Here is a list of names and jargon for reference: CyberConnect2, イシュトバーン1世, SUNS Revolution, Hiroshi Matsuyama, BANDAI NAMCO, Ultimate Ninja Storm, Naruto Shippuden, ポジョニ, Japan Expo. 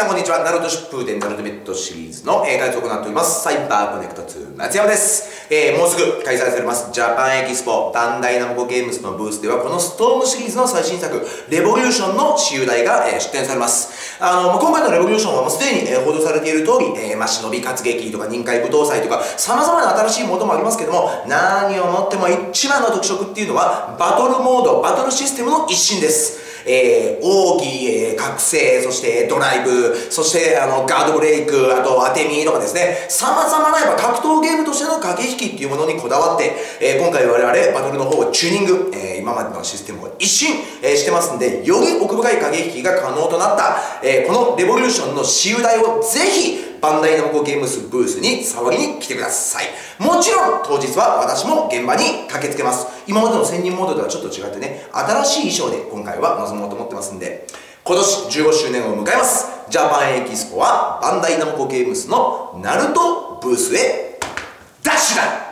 さんこんにちは。ナルト疾風伝ナルトメットシリーズの解説を行っております。サイバーコネクト2松山です。もうすぐ開催されますジャパンエキスポバンダイナムコゲームズのブースではこのストームシリーズの最新作レボリューションの私有台が出展されます。今回のレボリューションはもうすでに報道されている通り、忍び活劇とか任界舞踏祭とか様々な新しいものもありますけども、何をもっても一番の特色っていうのはバトルモード、バトルシステムの一新です。奥義、覚醒、そしてドライブ、そしてガードブレイク、あと当て身とかですね、様々なやっぱ格闘ゲームとしての駆け引きっていうものにこだわって、今回我々バトルの方をチューニング、今までのシステムを一新、してますんで、より奥深い駆け引きが可能となった、このレボリューションの私有台をぜひ、バンダイナムコゲームズブースに触りに来てください。もちろん当日は私も現場に駆けつけます。今までの専任モードとはちょっと違ってね、新しい衣装で今回は臨もうと思ってますんで、今年15周年を迎えますジャパンエキスポはバンダイナムコゲームズのナルトブースへダッシュだ。